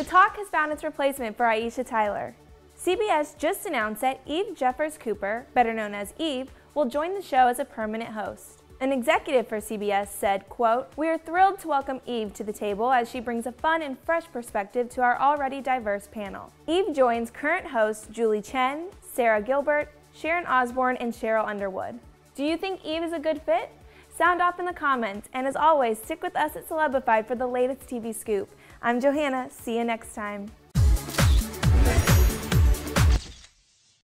The Talk has found its replacement for Aisha Tyler. CBS just announced that Eve Jeffers Cooper, better known as Eve, will join the show as a permanent host. An executive for CBS said, quote, "We are thrilled to welcome Eve to the table as she brings a fun and fresh perspective to our already diverse panel." Eve joins current hosts Julie Chen, Sara Gilbert, Sharon Osbourne, and Sheryl Underwood. Do you think Eve is a good fit? Sound off in the comments, and as always, stick with us at Celebified for the latest TV scoop. I'm Johanna, see you next time.